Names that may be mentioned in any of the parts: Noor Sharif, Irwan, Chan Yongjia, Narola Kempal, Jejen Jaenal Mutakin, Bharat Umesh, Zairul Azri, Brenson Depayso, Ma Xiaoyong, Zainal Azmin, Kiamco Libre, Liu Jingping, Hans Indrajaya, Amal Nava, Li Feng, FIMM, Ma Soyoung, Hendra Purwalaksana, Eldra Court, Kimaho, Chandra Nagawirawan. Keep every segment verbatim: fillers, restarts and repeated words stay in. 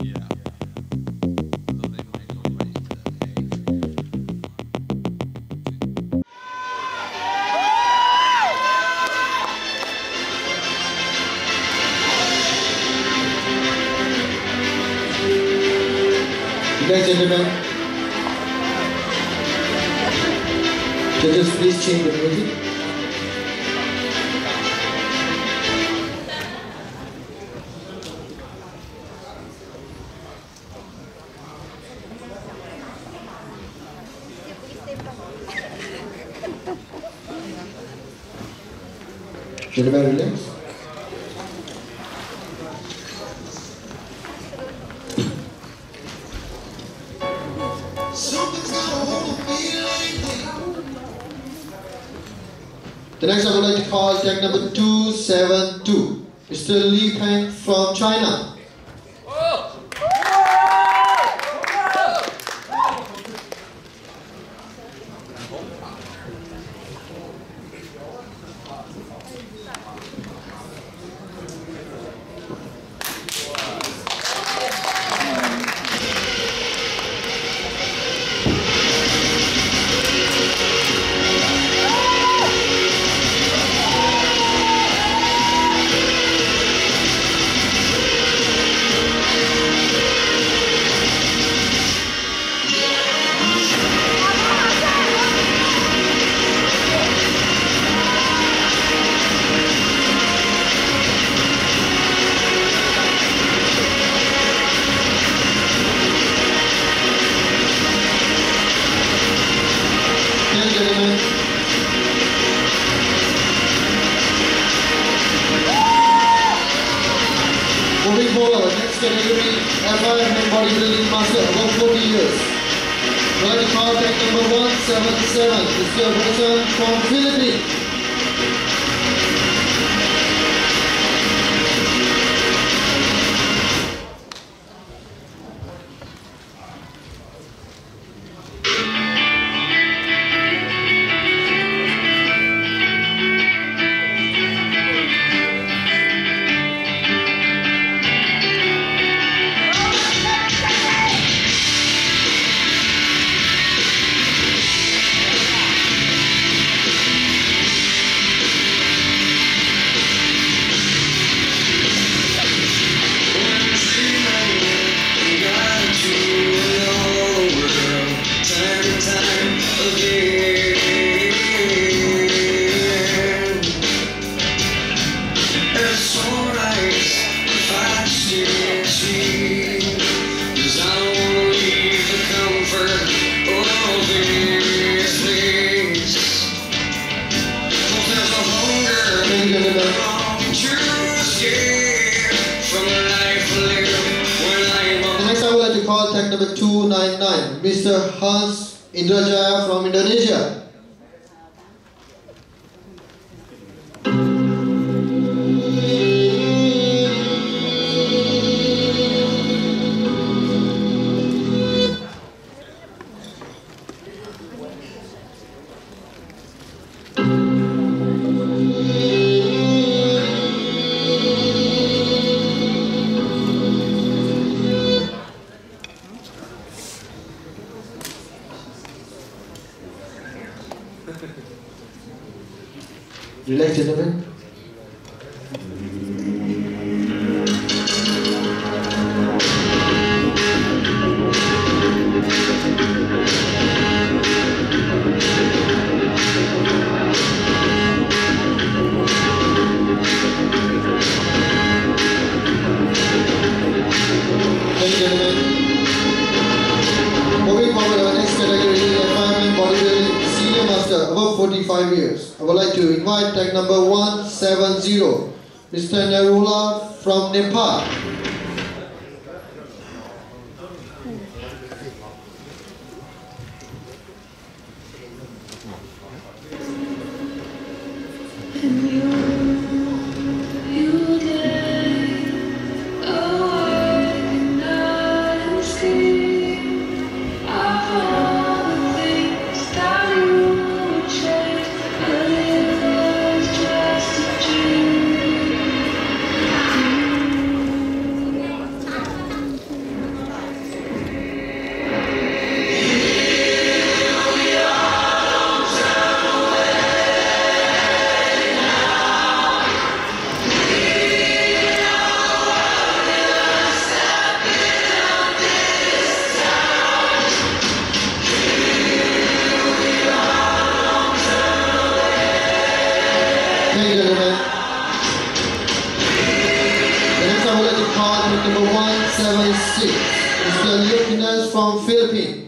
Ladies and gentlemen, judges, please change the music. Gentlemen, relax. The next I would like to call tag number two seven two, Mister Liu Jingping from China. two nine nine, Mister Hans Indrajaya from Indonesia. Relax, gentlemen. Years. I would like to invite tag number one seven zero, Mister Narola from Nepal. one seventy-six is the lieutenant from Philippines.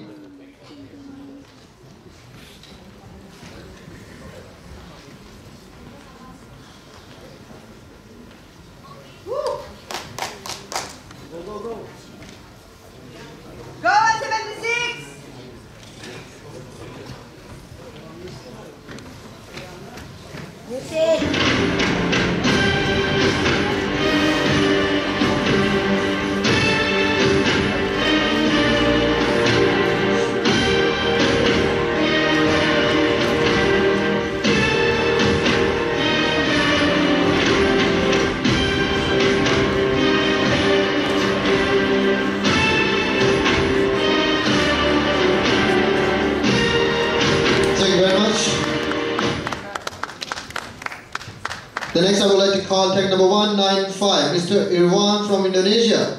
The next I would like to call tech number one ninety-five, Mister Irwan from Indonesia.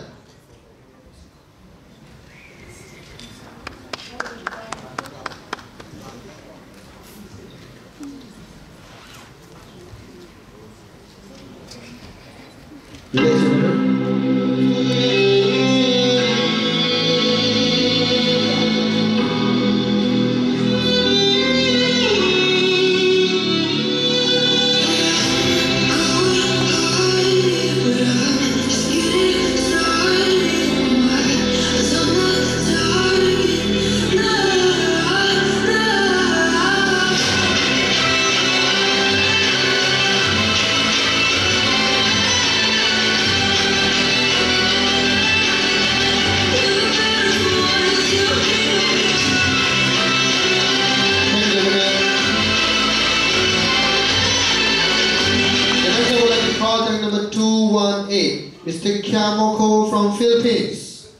Mister Kiamco from Philippines.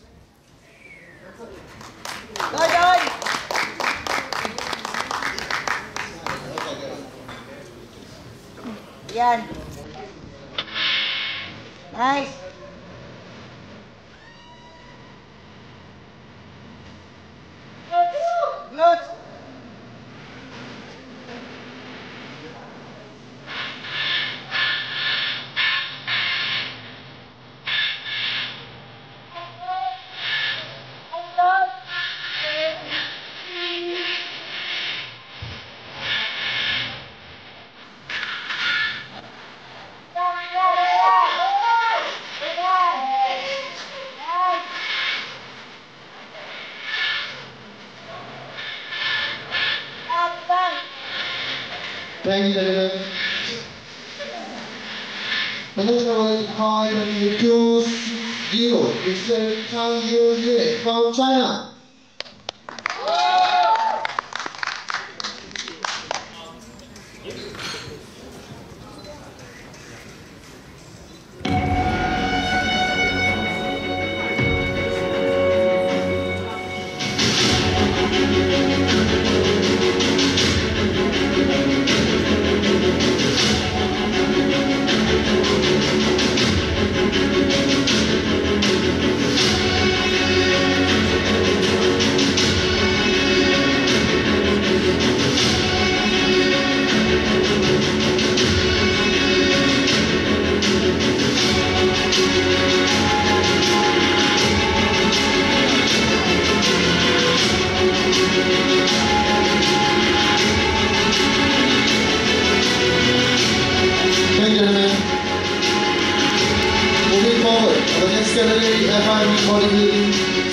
Bye, guys. Yan. Nice. Notes. Thank you, gentlemen. The next one is called two zero. It's uh, Chan Yongjia from China.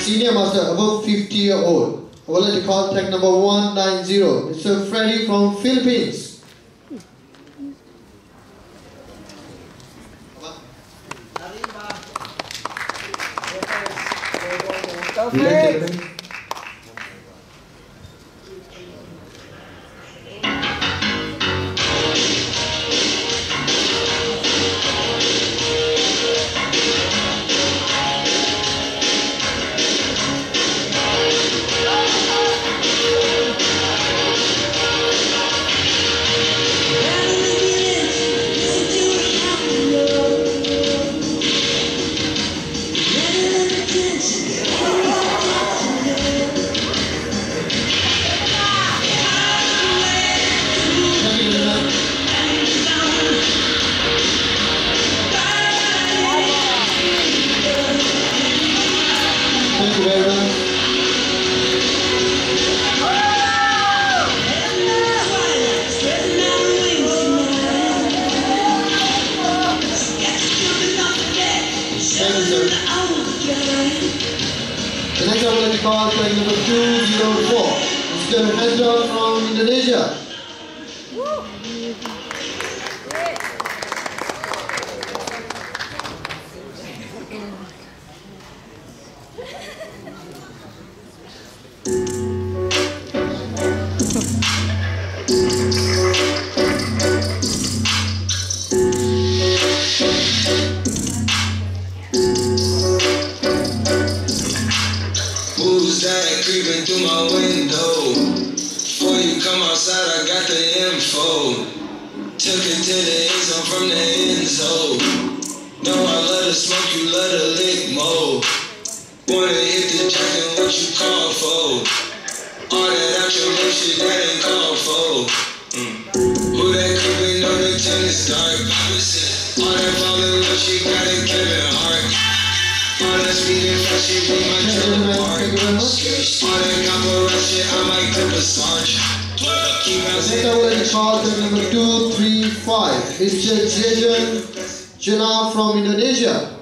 Senior master above fifty year old. I would like to call tech number one ninety. Mister Freddy from Philippines. Okay. shuttle at call time number two oh four. It's going to Hendra from Indonesia. Woo. Mister Jejen Jaenal from Indonesia.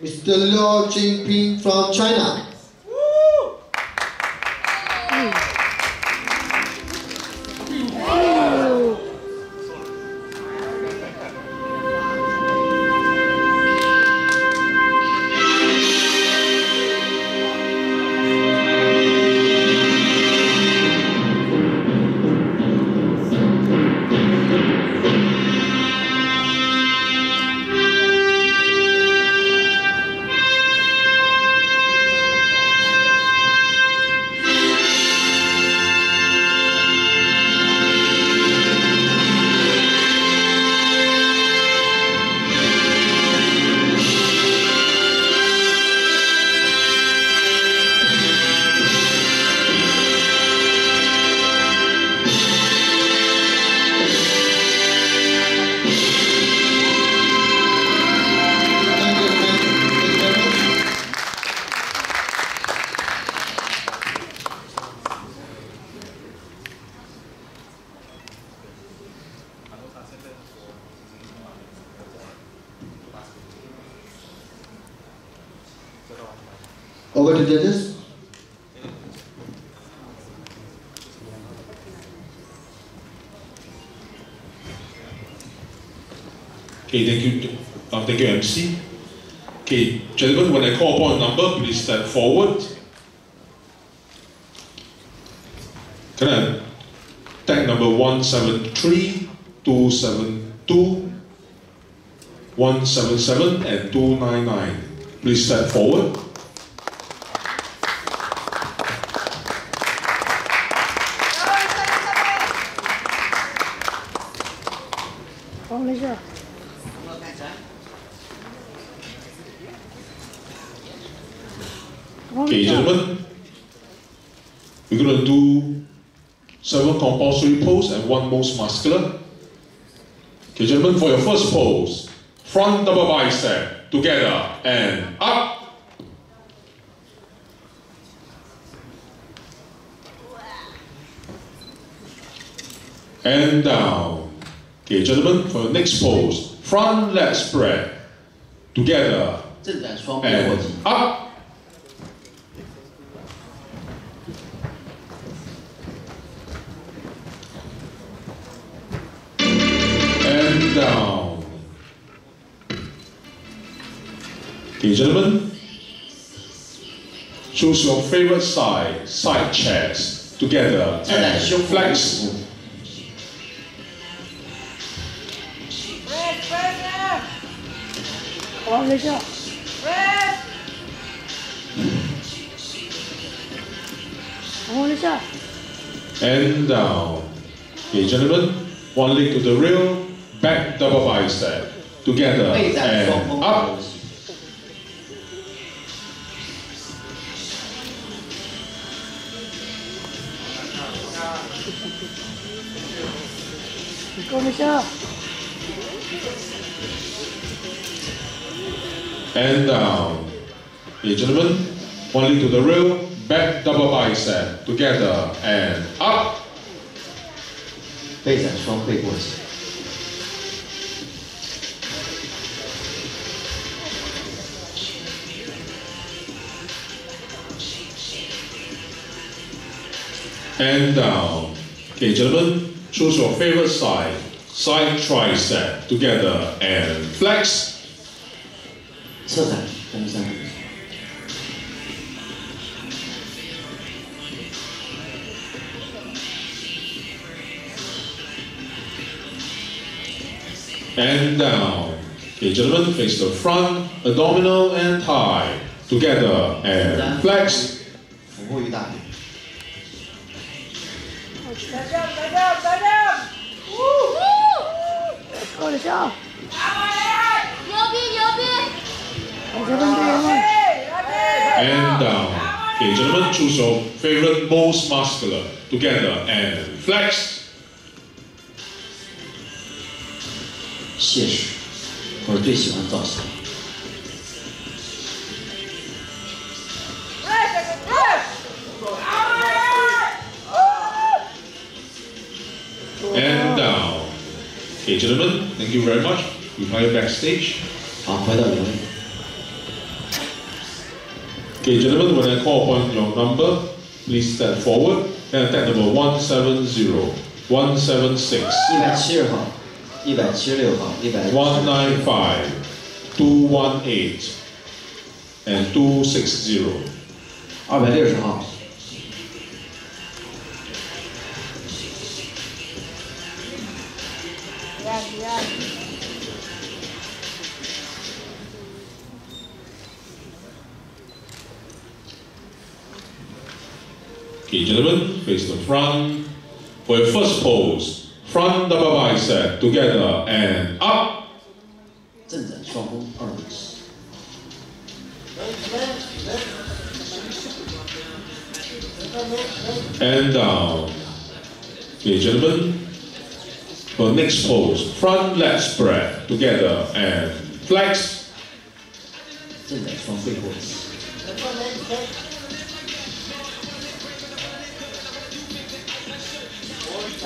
Mister Liu Jingping from China. Okay, thank you, uh, thank you M C. Okay, gentlemen, when I call upon a number, please step forward. Can I tag number one seven three, two seven two, one seven seven and two nine nine? Please step forward. Okay, gentlemen, we're going to do seven compulsory pose and one most muscular. Okay, gentlemen, for your first pose, front double bicep, together and up. And down. Okay, gentlemen, for your next pose, front leg spread, together 正展双边逻辑。好。And down. 底层们 ，choose your favorite side side chest together and flex. And down. Okay, gentlemen, one leg to the rail, back double bicep. Together and up. And down. Okay, gentlemen, one leg to the rail, back double bicep. Together and up. And down. Okay, gentlemen, choose your favorite side. Side tricep. Together and flex. So that, and down. Okay, gentlemen, face the front, abdominal and thigh. Together and flex. And down. Okay, gentlemen, choose your favorite most muscular. Together and flex. And down. Okay, gentlemen, thank you very much. We'll find you backstage. Okay, gentlemen, when I call upon your number, please step forward and attack number one seven zero, one seven six, one nine five, two one eight, and two six zero. Okay, gentlemen, face the front. For your first pose, front double bicep together and up. And down. Okay, gentlemen, for next pose, front leg spread together and flex.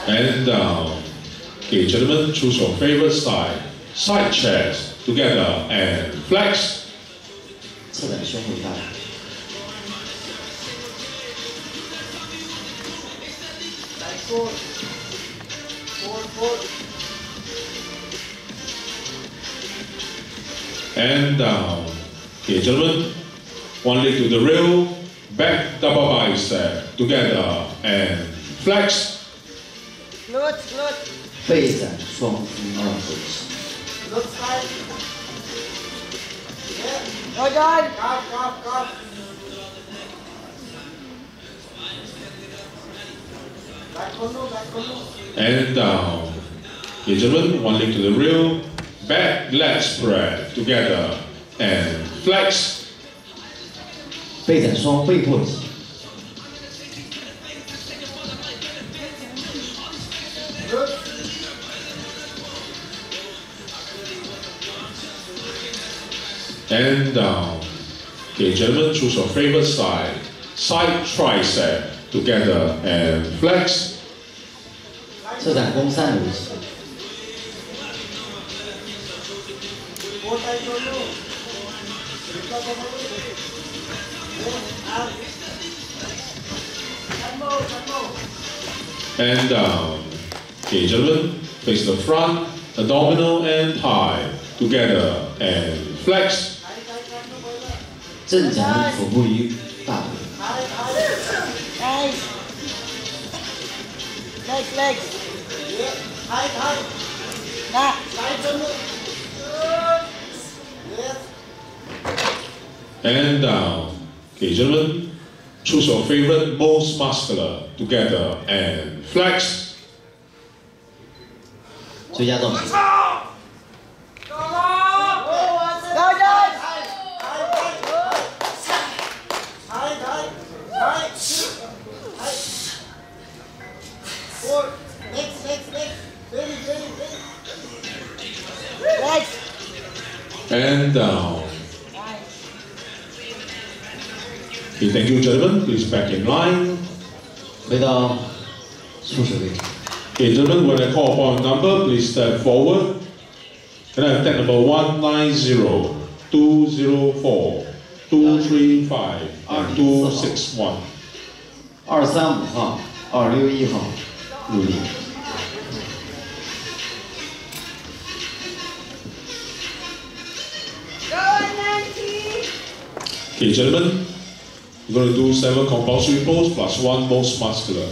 And down. Okay, gentlemen, choose your favorite side. Side chest together and flex. And down. Okay, gentlemen, one leg to the rail, back double bicep together and flex. And down. Okay, gentlemen, one leg to the rail, back leg spread together and flex. And down. Okay, gentlemen, choose your favorite side. Side tricep together and flex. And down. Okay, gentlemen, face the front, abdominal and thigh together and flex. Legs, legs. High, high. Back. And down. Okay, gentlemen. Choose your favorite, most muscular. Together and flex. So yeah, don't. And down. Okay, thank you, gentlemen. Please back in line. Okay, gentlemen, when I call upon number, please step forward. Can I have tag number one nine zero, two zero four, two three five, and two six one? two three five, two six one. Okay, gentlemen, we're going to do seven compulsory pose plus one most muscular.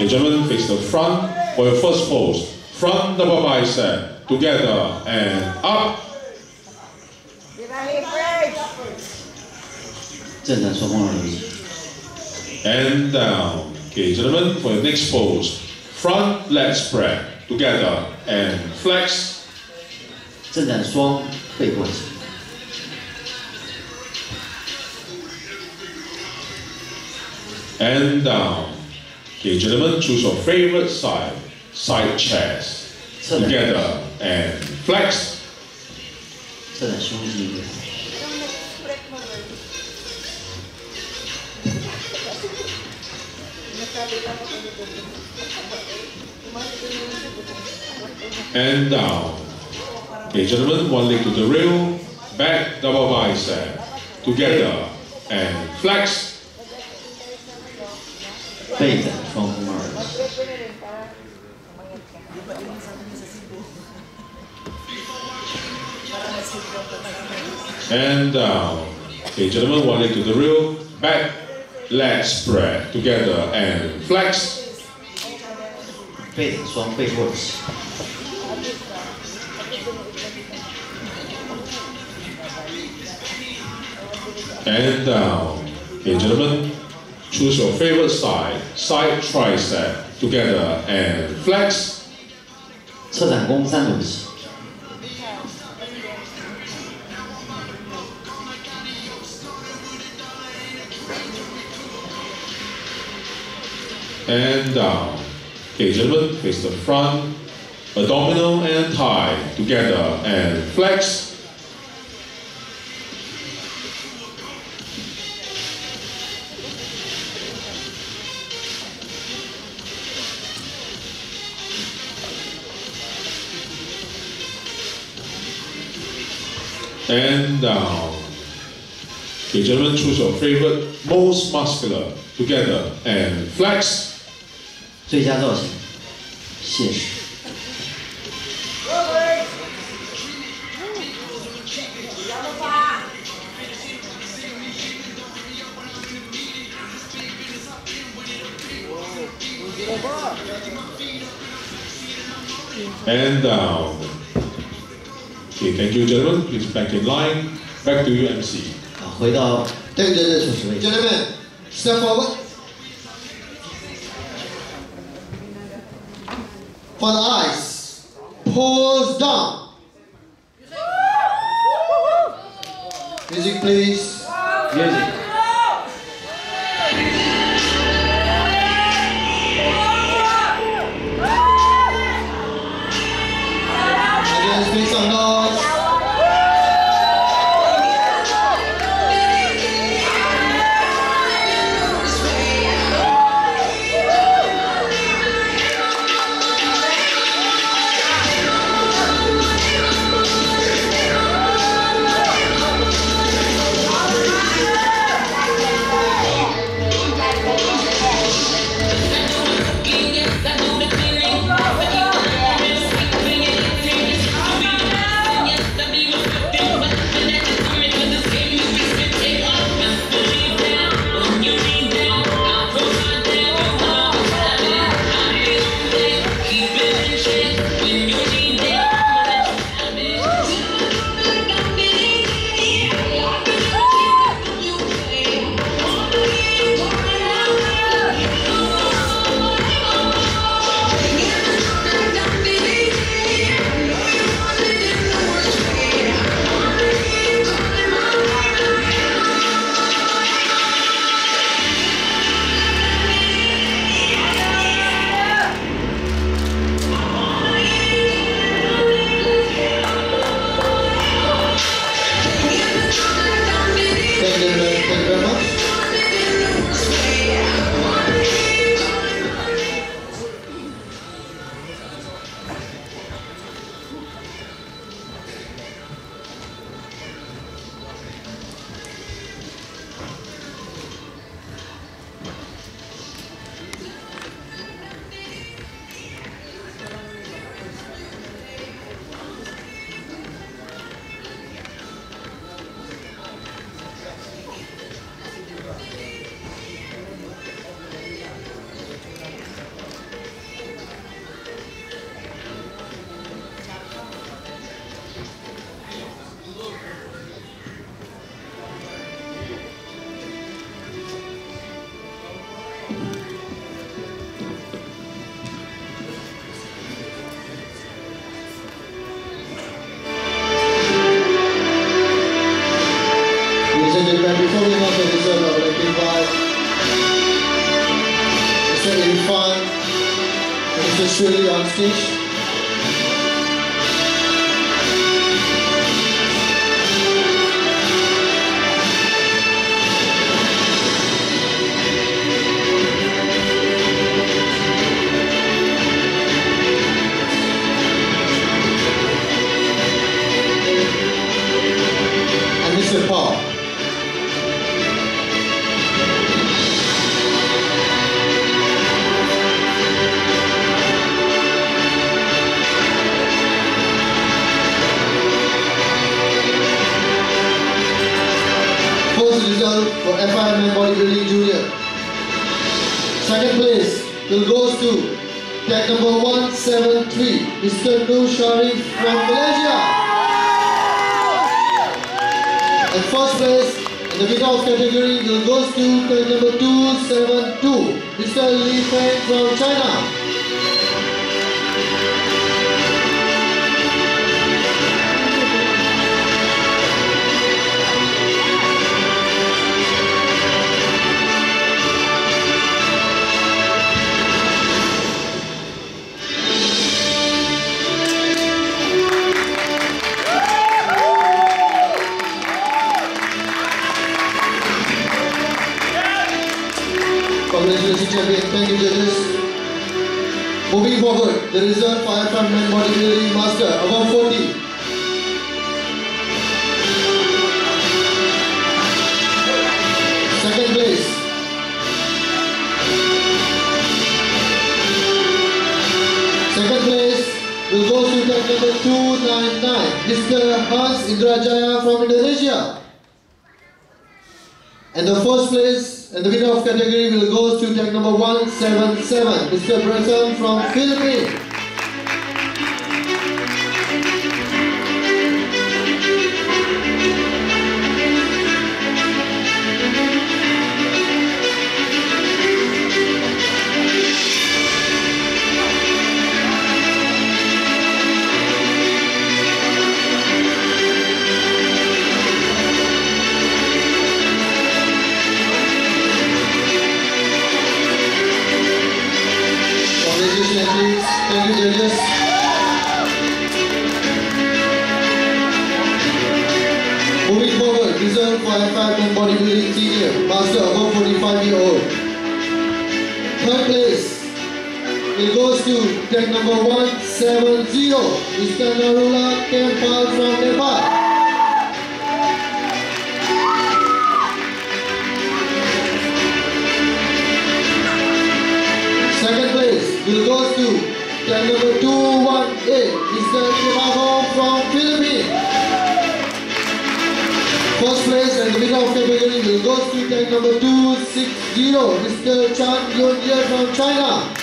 Okay, gentlemen, face the front for your first pose. Front double bicep, together and up. And down. Okay, gentlemen, for the next pose. Front leg spread, together and flex. And down. Okay, gentlemen, choose your favorite side. Side chest. Together and flex. And down. Okay, gentlemen, one leg to the rail. Back double bicep. Together and flex. From Mars. And down. Okay, gentlemen, one leg to the rear. Back, leg spread together and flex. And down. Okay, gentlemen. Choose your favorite side, side tricep, together and flex. And down. Okay, gentlemen, face the front, abdominal and thigh, together and flex. And down. Okay, gentlemen, choose your favorite, most muscular, together and flex. And down. Okay, thank you, gentlemen. Please back in line. Back to you, M C. Gentlemen, step forward. For the eyes, pose down. Music, please. Music. Let's make some noise. Japan. Before we announce the result of the K five, Mister Irfan, Mister Shuri on stage. For F I M M Bodybuilding Junior. Second place will go to tag number one seven three, Mister Noor Sharif from Malaysia. And first place in the winner of category will go to tag number two seven two, Mister Li Feng from China. Thank you, judges. Moving forward, the reserve five-time men bodybuilding master, above forty. Second place, second place will go to tag number two nine nine, Mister Hans Indrajaya from Indonesia. And the first place and the winner of category will go to tag number one seven seven, Mister Bresson from Philippines. Tag number one seven zero, Mister Narola Kempal from Nepal. Second place will go to tag number two one eight, Mister Kimaho from Philippines. First place and the winner of category will go to tag number two six zero, Mister Chan Yongjia from China.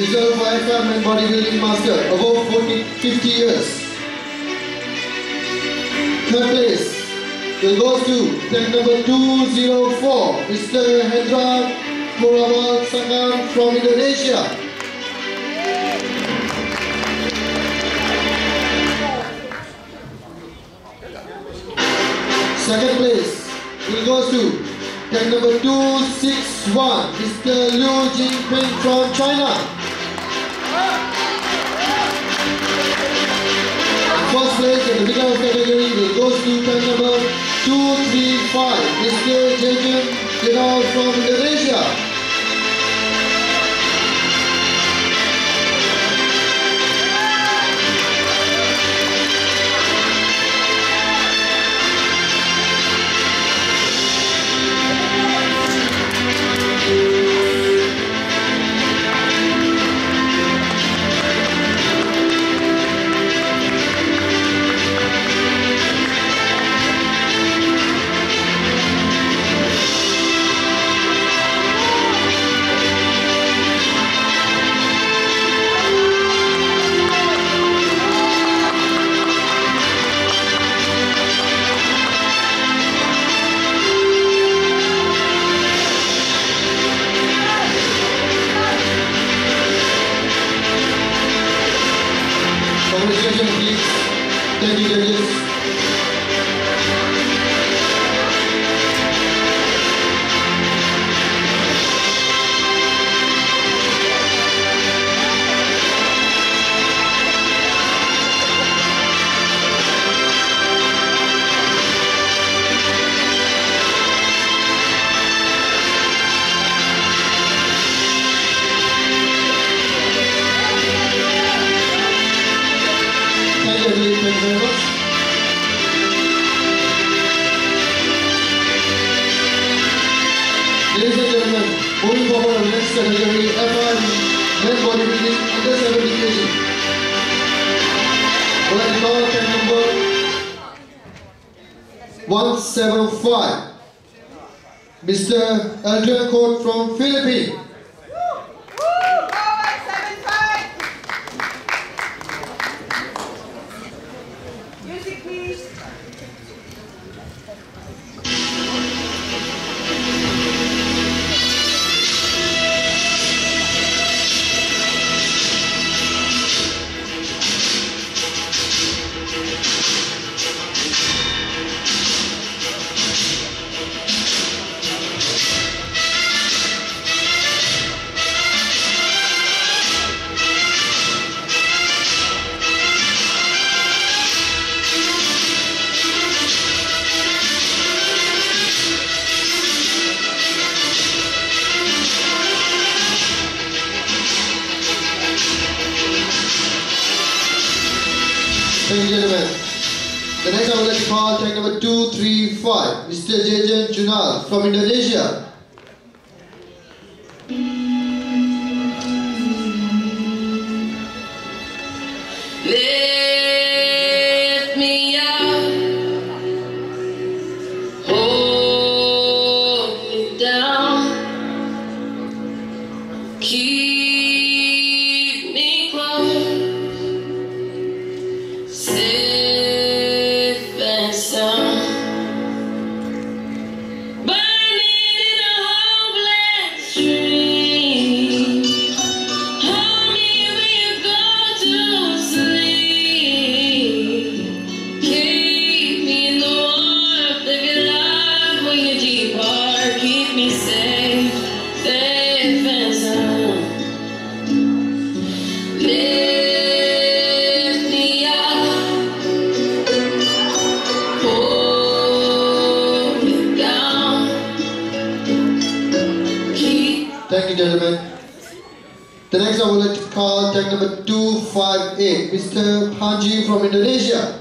Reserve I F M and bodybuilding master above forty, fifty years. Third place will go to tag number two zero four, Mister Hendra Purwalaksana from Indonesia. Second place will go to tag number two six one, Mister Liu Jingping from China. First place in the winner of category will go to tag number two three five, Mister Jejen Jaenal from Indonesia. discussion, please. Thank you, judges. one seven five, Mister Eldra Court from Philippines. Mister Jejen Jaenal from Indonesia. Mister Haji from Indonesia.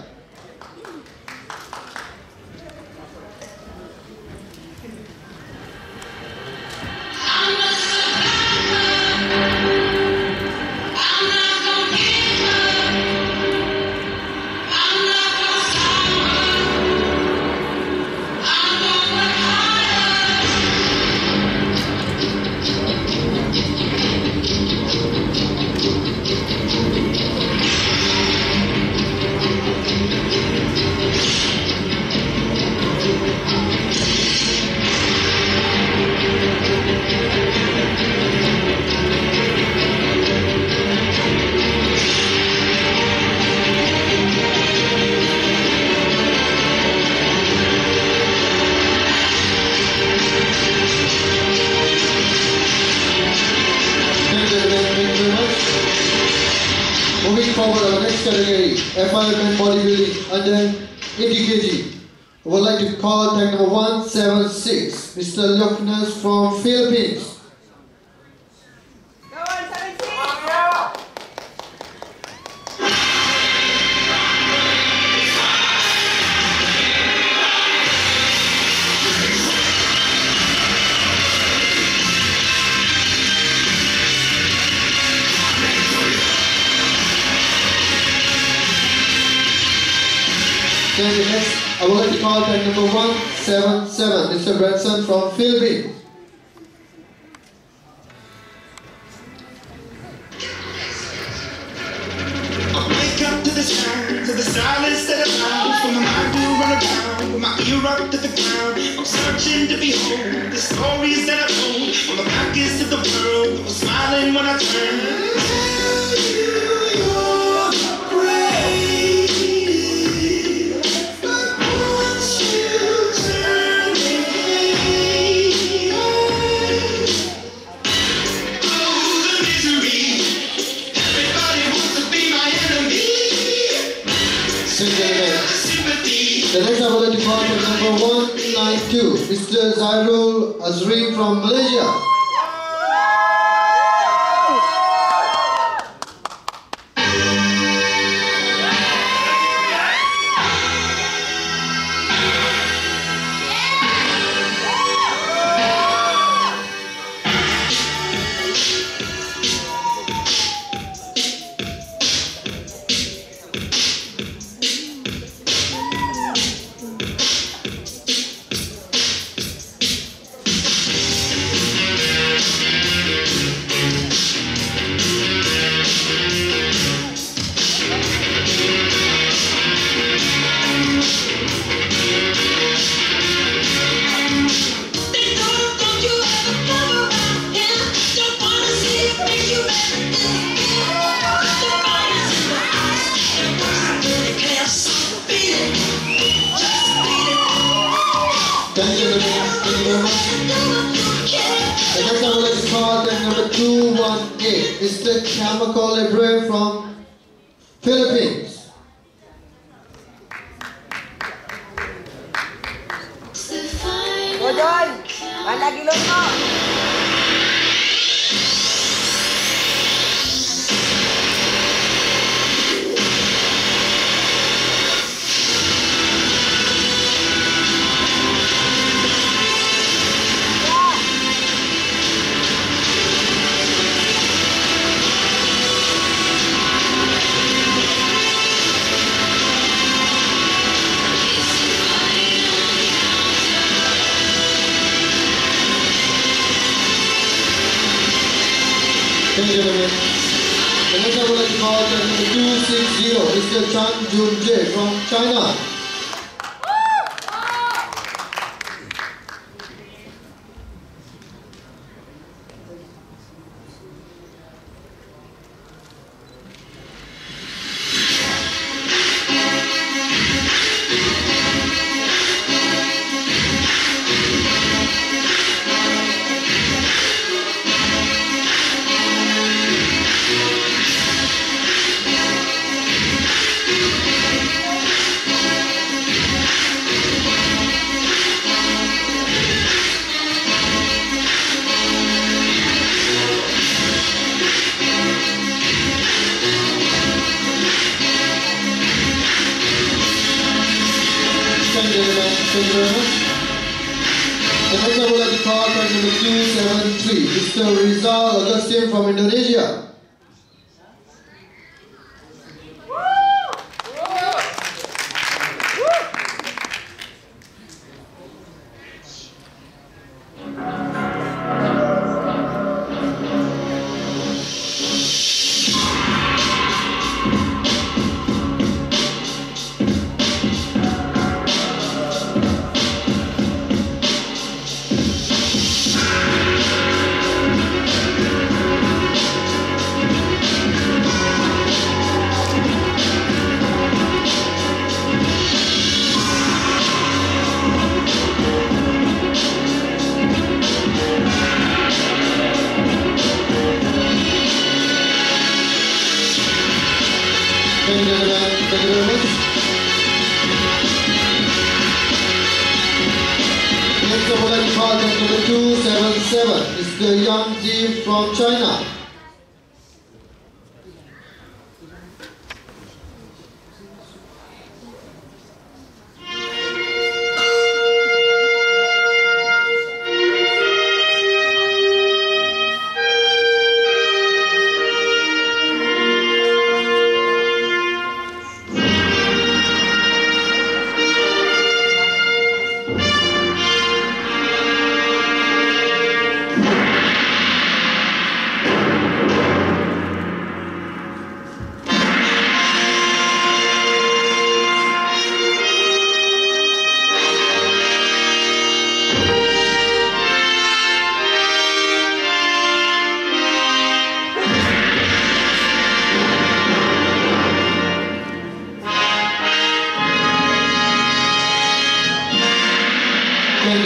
Next, I would like to call tag number one seven seven, Mister Branson from Philippines. I wake up to the sound, to the silence that I found. From the mind to run around, with my ear up to the ground. I'm searching to behold the stories that I told. On the pockets of the world, that was smiling when I turned. Will you, you're brave. ninety-two, Mister Zairul Azri from Malaysia. Mister Kiamco Libre from Philippines. Mister Chan Yongjia from China.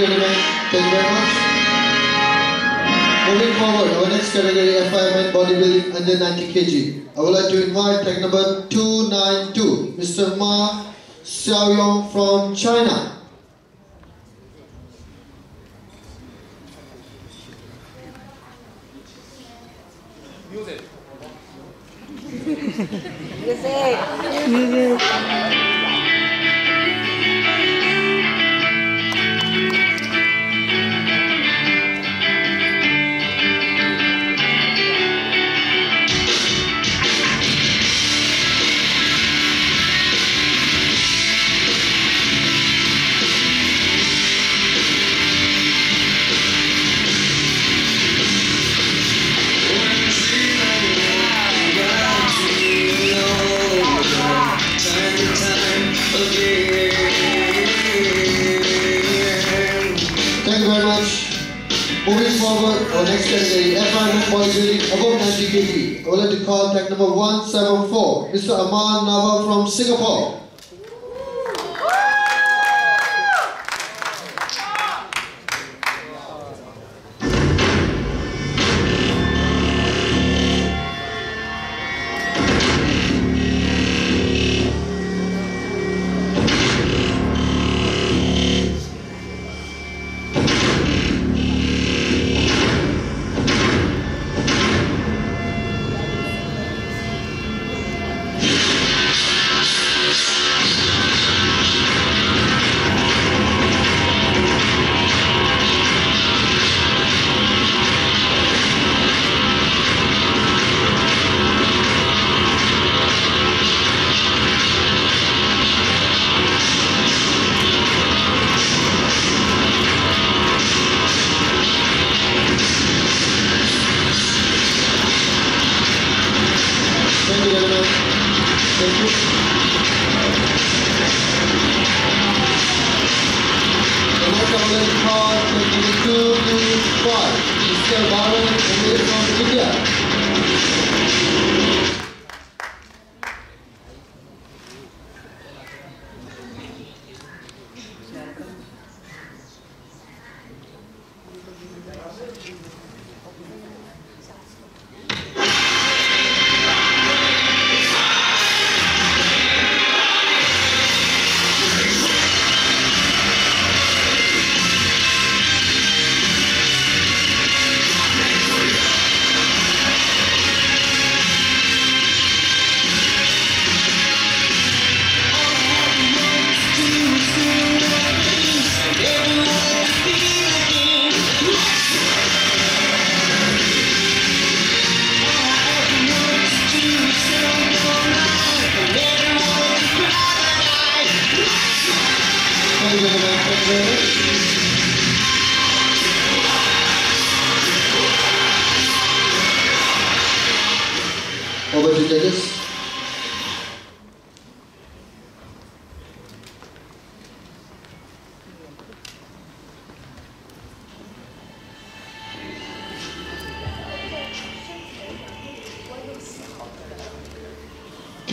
ninety kilograms. I would like to invite tag number two ninety-two, Mister Ma Xiaoyong from China. Music. Music. I would like to call track number one seven four, Mister Amal Nava from Singapore.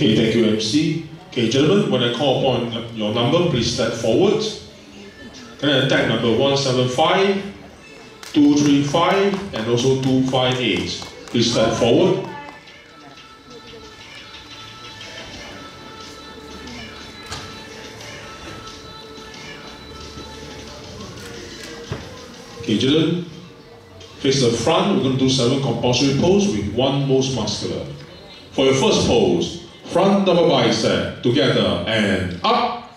Okay, thank you, M C. Okay, gentlemen, when I call upon your number, please step forward. Can I attack number one seven five, two three five, and also two five eight? Please step forward. Okay, gentlemen, face the front. We're going to do seven compulsory poses with one most muscular. For your first pose, front double bicep, together and up.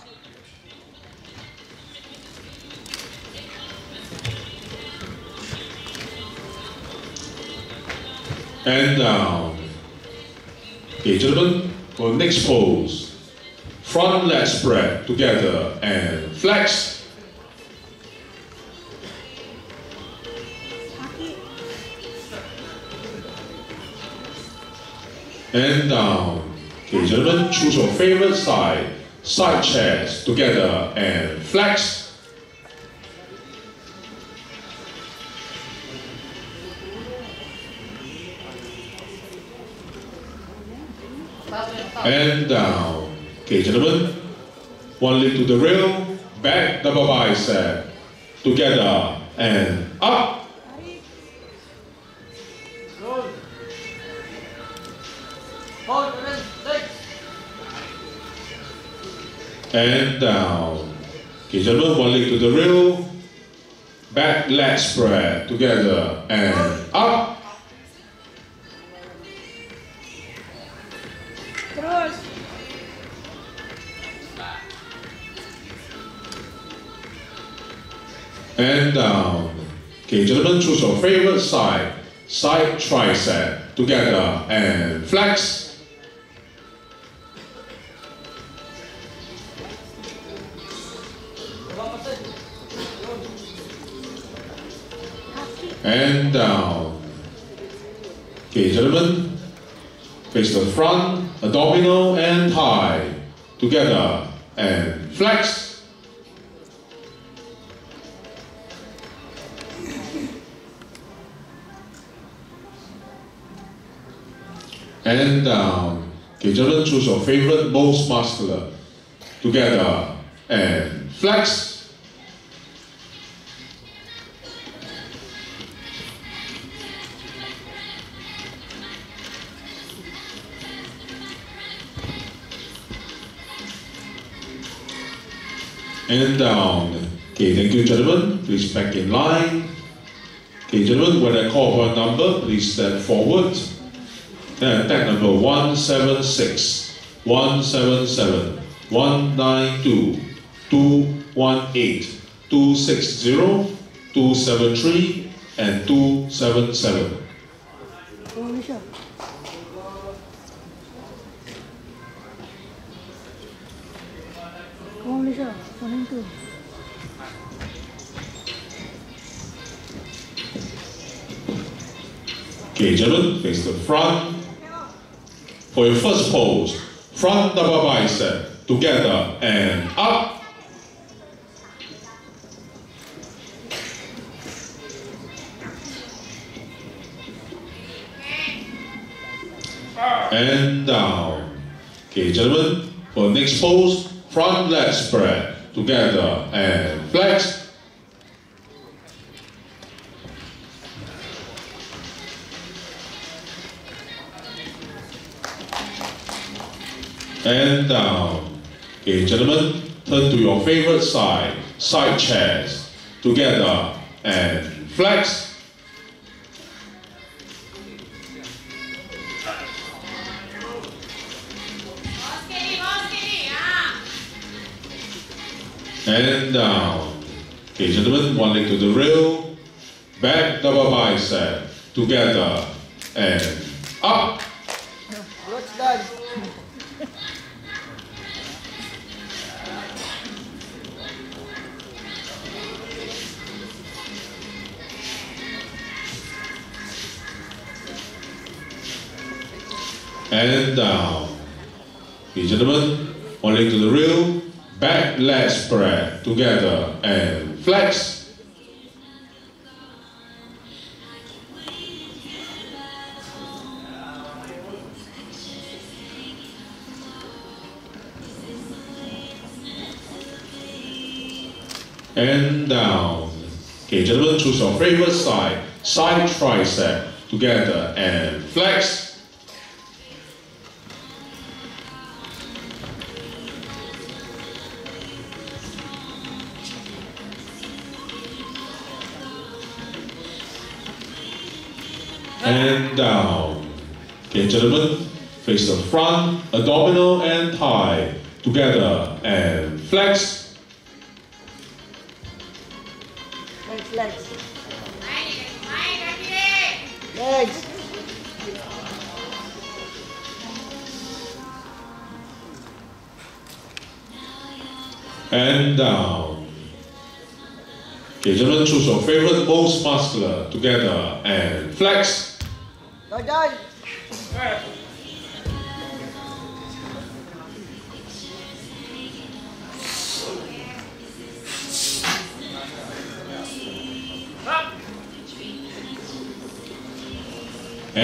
And down. Okay, gentlemen, for the next pose, front leg spread, together and flex. And down. Okay, gentlemen, choose your favorite side. Side chest, together and flex. And down. Okay, gentlemen, one leg to the rail, back double bicep, together and up. And down. Okay, gentlemen, one leg to the rail, back leg spread, together and up. Terus. And down. Okay, gentlemen, choose your favorite side. Side tricep. Together and flex. And down. Okay, gentlemen, face the front, abdominal and thigh. Together and flex. And down. Okay, gentlemen, choose your favorite most muscular. Together and flex. And down. Okay, thank you, gentlemen. Please back in line. Okay, gentlemen, when I call for a number, please step forward. Then attack number one seven six, one seven seven, one nine two, two one eight, two six zero, two seven three, and two seven seven. Okay, gentlemen, face the front. For your first pose, front double bicep, together and up. And down. Okay, gentlemen, for next pose, front leg spread, together and flex. And down. Okay, gentlemen, turn to your favorite side, side chest, together and flex. And down. Okay, gentlemen, one leg to the rail, back double bicep, together and up. And down. Okay, gentlemen, one leg to the rail, back leg spread, together and flex. And down. Okay, gentlemen, choose your favorite side, side tricep, together and flex. And down. Okay, gentlemen, face the front, abdominal and thigh, together and flex. Legs, legs. Legs. And down. Okay, gentlemen, choose your favorite most muscular, together and flex.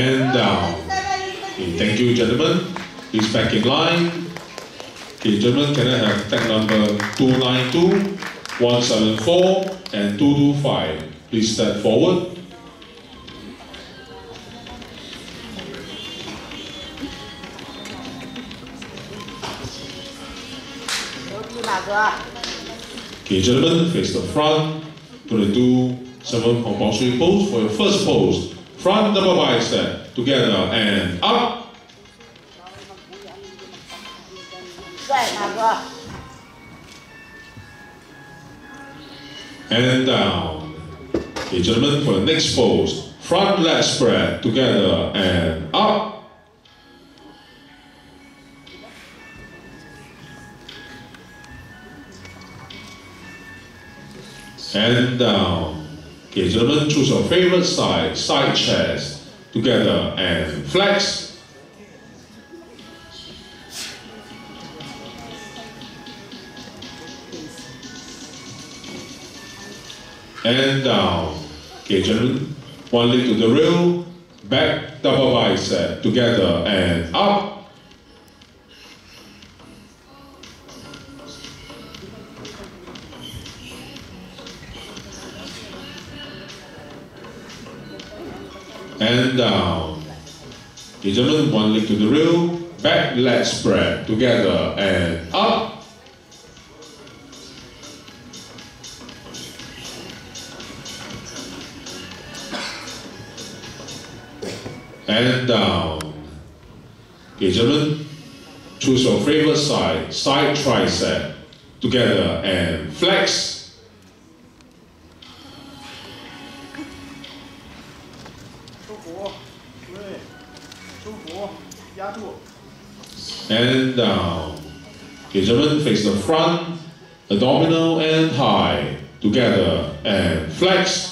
And down. Okay, thank you, gentlemen. Please back in line. Okay, gentlemen, can I have tag number two nine two, one seven four, and two two five? Please step forward. Okay, gentlemen, face the front. Gonna do seven compulsory pose. For your first pose, front double bicep, together and up. And down. Okay, gentlemen, for the next pose. Front leg spread together and up. And down. Okay, gentlemen, choose your favorite side, side chest, together and flex. And down. Okay, gentlemen, one leg to the rail, back, double bicep, together and up. And down. Okay, gentlemen, one leg to the rail, back leg spread together and up. And down. Okay, gentlemen, choose your favorite side, side tricep, together and flex. And down. Okay, gentlemen, face the front, abdominal and high, together and flex.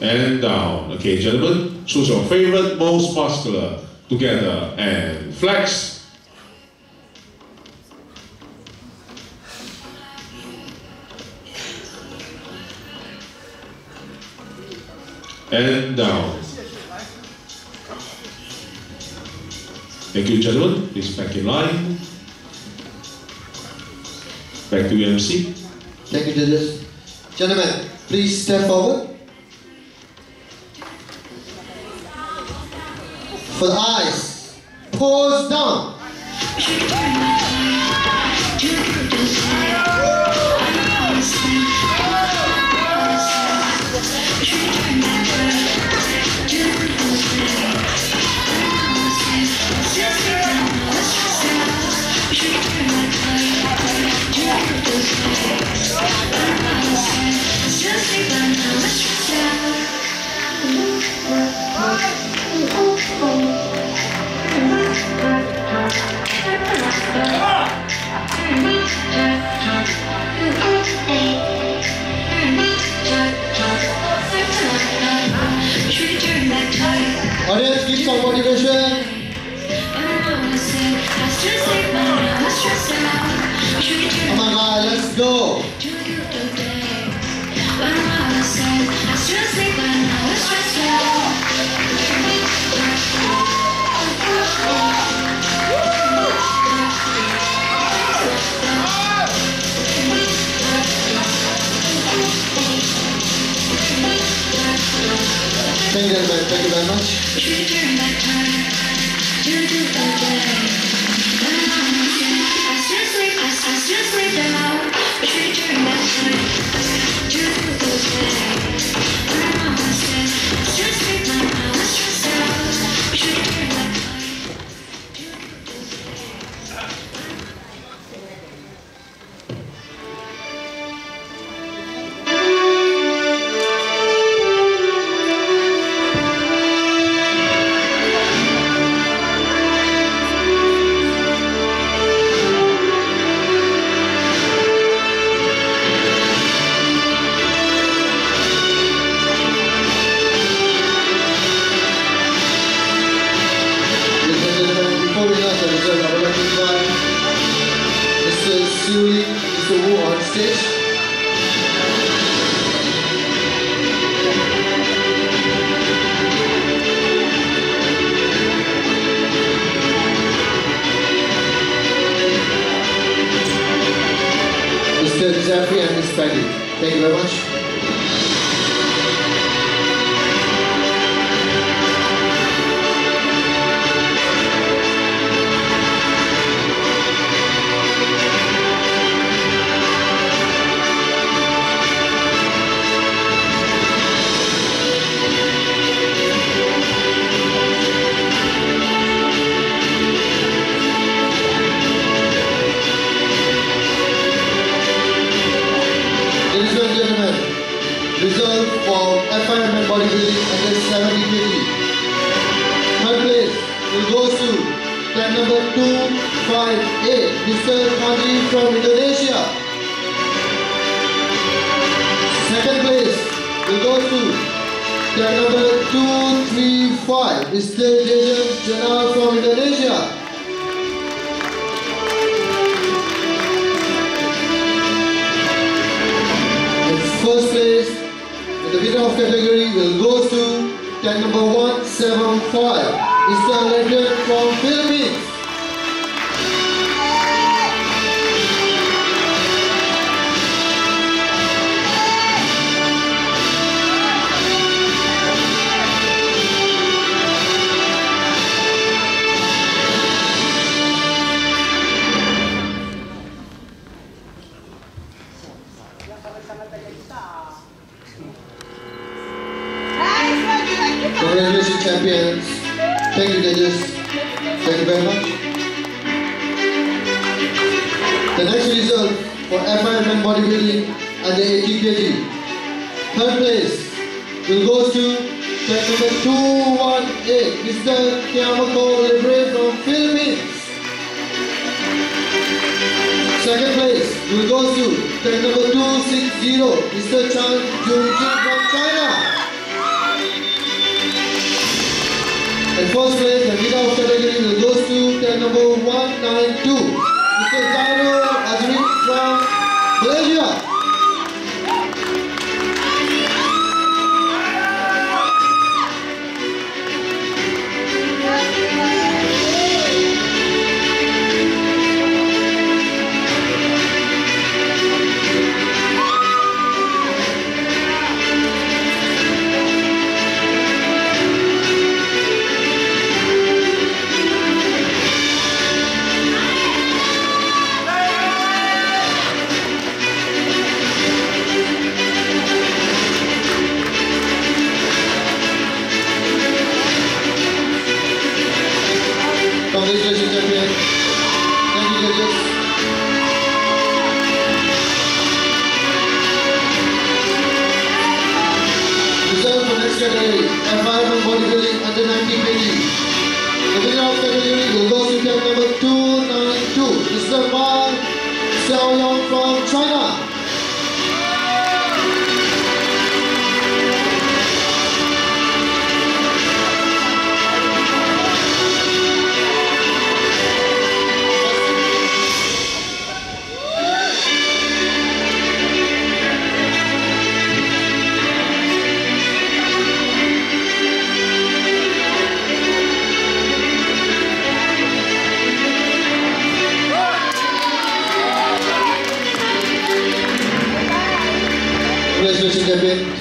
And down. Okay, gentlemen, choose your favorite, most muscular, together and flex. And down. Thank you, gentlemen. Please back in line. Back to U M C. Thank you, judges. Gentlemen, please step forward. For the eyes, pose down. Audience, give some motivation. Come on, guys, let's go. Thank you, everybody. Thank you very much. and gentlemen, reserved for F I M M bodybuilding under seventy kg. Third place will go to plan number two five eight, Mister Kandri from Indonesia. Second place will go to plan number two three five, Mister Jejen Jaenal from Indonesia. First place in the winner of category will go to tag number one seven five, Mister Legend from Philippines. Congratulations, champions. Thank you, judges. Thank you very much. The next result for F I M M bodybuilding under eighty kg. Third place will go to track number two one eight, Mister Kiamco Libre from Philippines. Second place will go to track number two six zero, Mister Chan Yongjia from China. And first place, the winner of category will go to tag number one nine two, Mister Zainul Azri from Malaysia.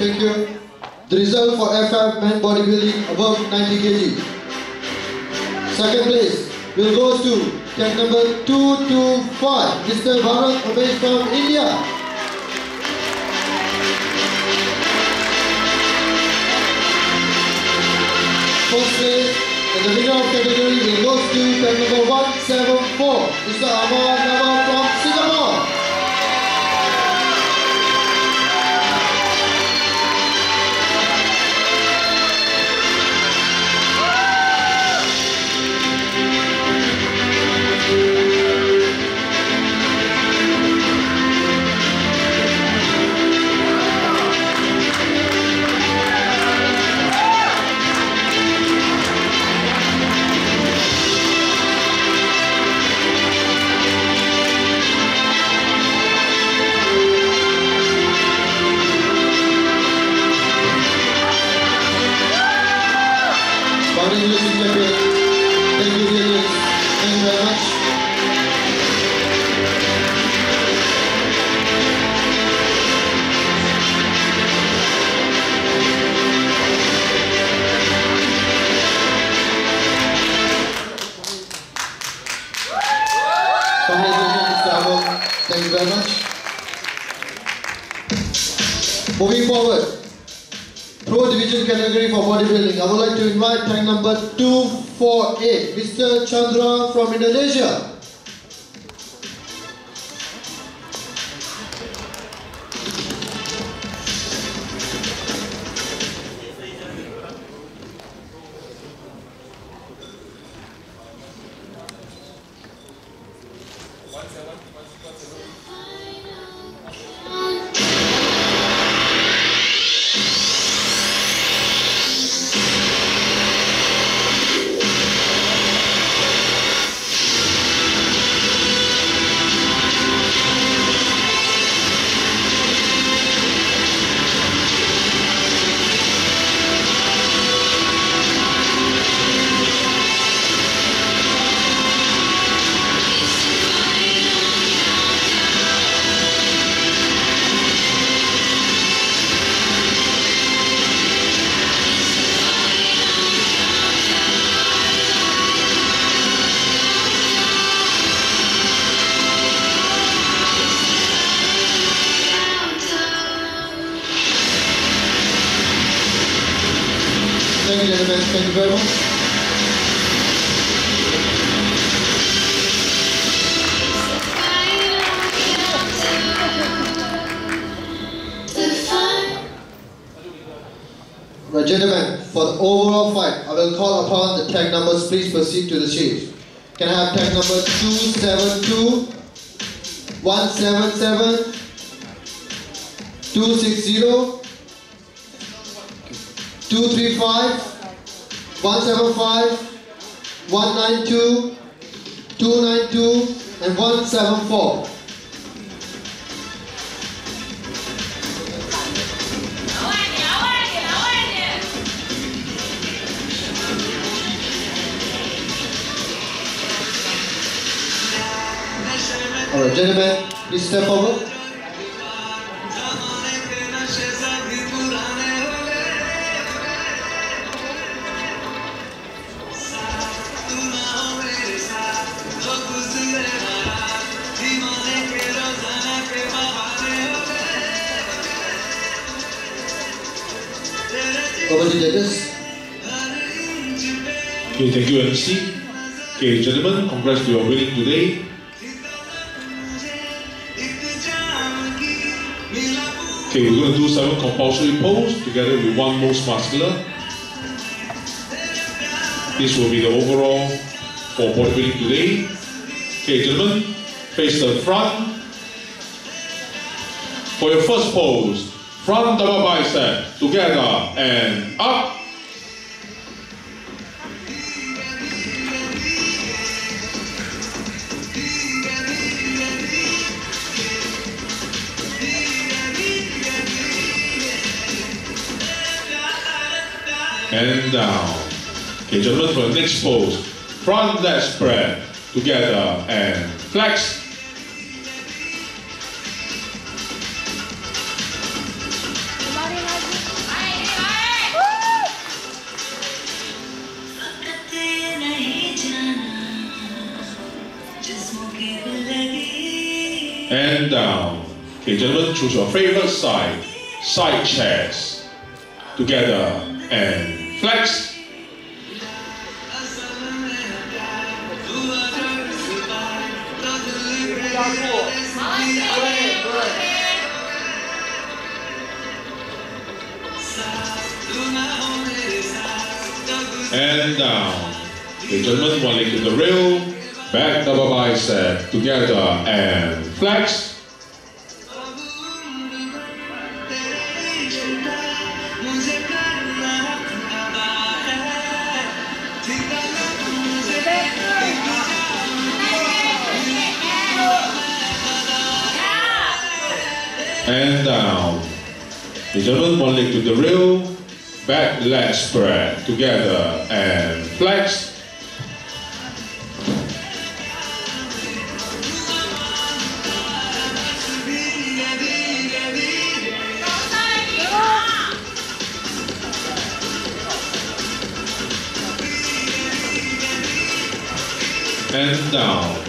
Thank you. The result for F I M men bodybuilding above ninety kg. Second place will go to tag number two two five, Mister Bharat Umesh from India. First place and the winner of category will go to tag number one seven four, Mister Amal Nava from Singapore. Thank you very much. Moving forward, Pro Division category for bodybuilding. I would like to invite tag number two four eight, Mister Chandra from Indonesia. morning, gentlemen. Thank you very much. Right, gentlemen, for the overall fight, I will call upon the tag numbers. Please proceed to the sheet. Can I have tag number two seven two, one seven seven, two six zero, two three five, one seven five, one nine two, two nine two, and one seven four. Alright, gentlemen, please step forward. Over to judges. Okay, thank you, M C. Okay, gentlemen, congrats to your winning today. Okay, we're going to do seven compulsory pose together with one most muscular. This will be the overall for bodybuilding today. Okay, gentlemen, face the front. For your first pose, front double bicep, together and up. And down. Okay, gentlemen, for the next pose, front leg spread, together and flex. And down. Okay, gentlemen, choose your favorite side, side chest, together and flex. And down. Okay, gentlemen, one leg to the rail, back double bicep, together and flex. And down. The gentleman, one leg to the rail, back leg spread, together and flex. And down.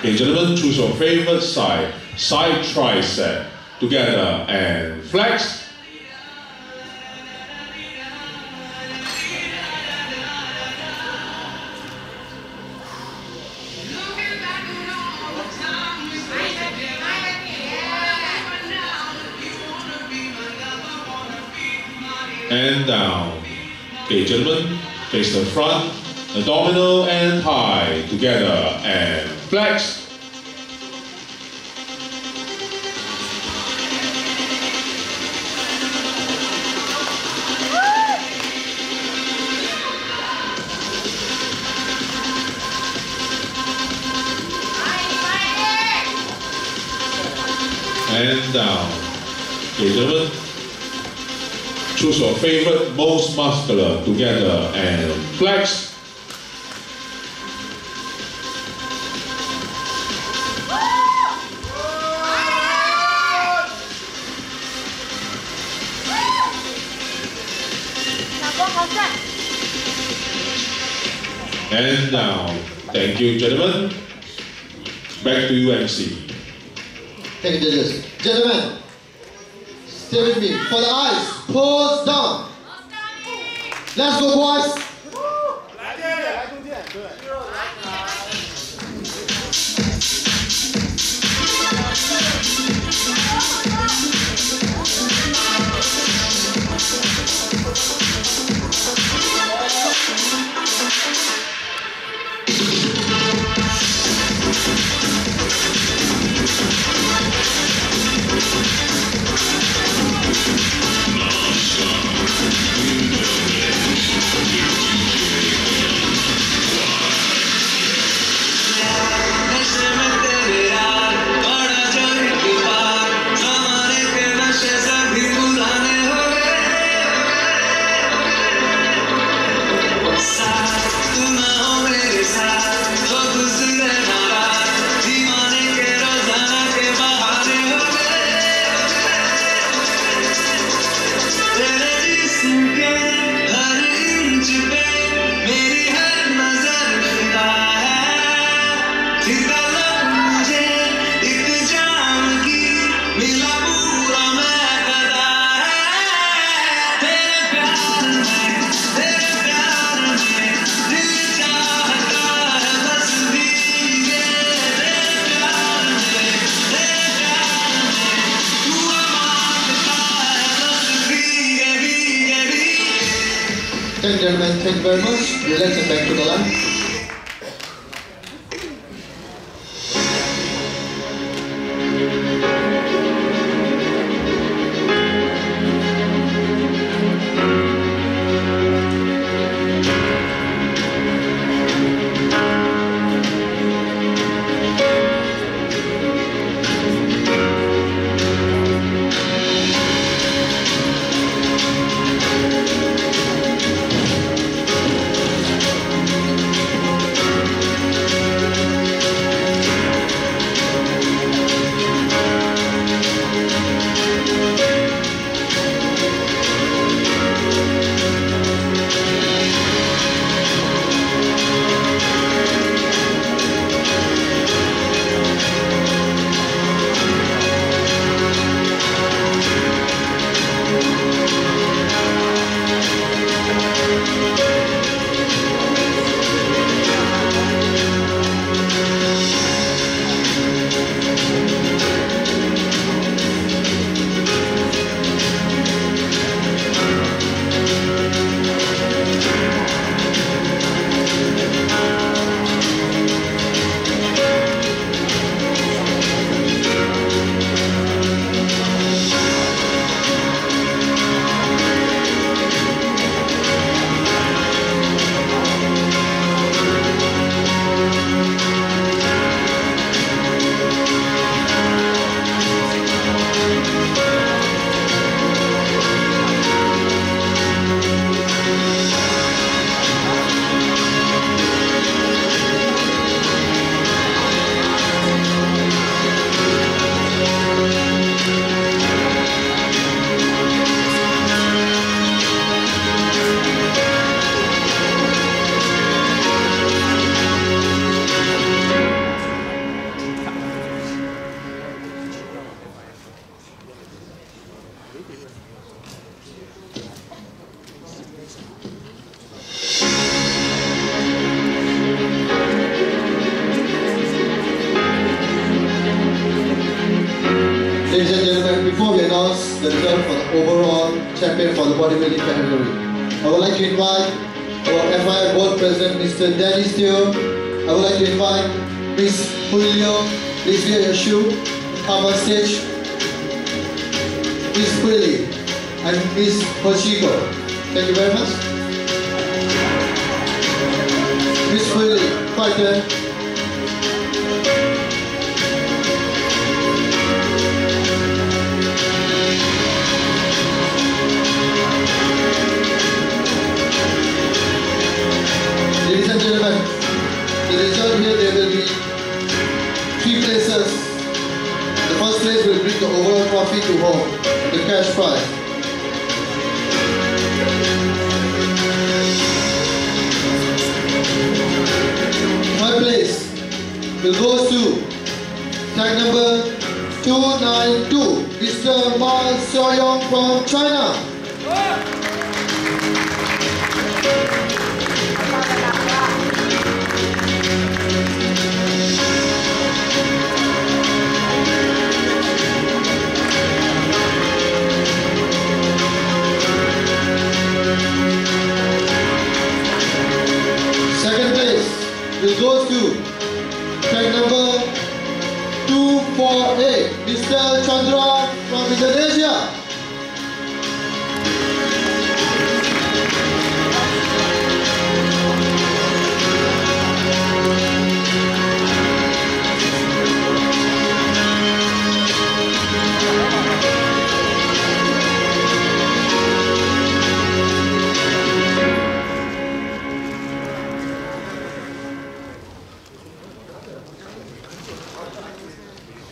Okay, gentlemen, choose your favorite side, side tricep, together and flex. And down. Okay, gentlemen, face the front, abdominal and thigh, together and flex. And down. Okay, gentlemen, choose your favorite, most muscular, together and flex. And down. Thank you, gentlemen. Back to U M C. Thank you, judges. Gentlemen, stay with me. For the eyes, pose down. Let's go, boys. Gentlemen, thank you very much. Relax and back to the line. Third place will go to tag number two ninety-two, Mister Ma Soyoung from China. Second place, it goes to tag number two forty-eight, Mister Chandra from Indonesia.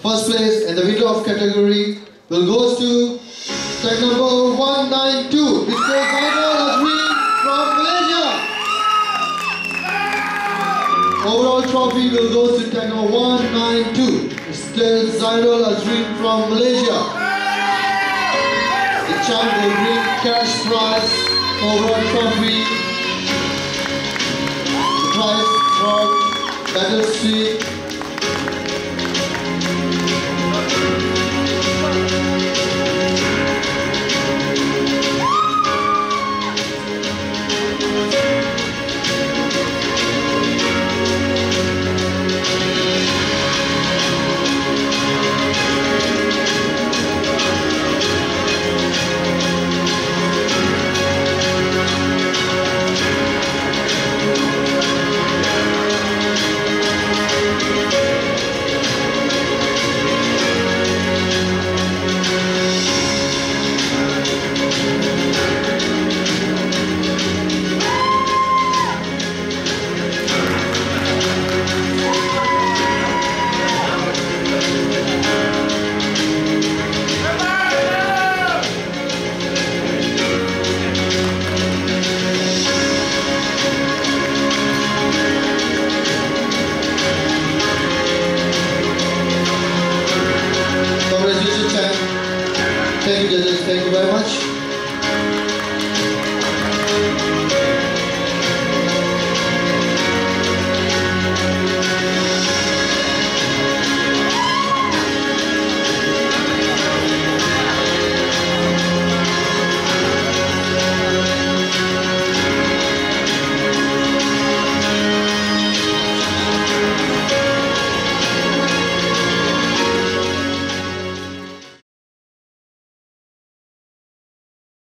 First place and the winner of category will go to tag number one ninety-two, Mister Zainal Azmin from Malaysia. Overall trophy will go to tag number one ninety-two, Mister Zainal Azmin from Malaysia. The champ will bring cash prize, overall trophy, the prize from Battle Street.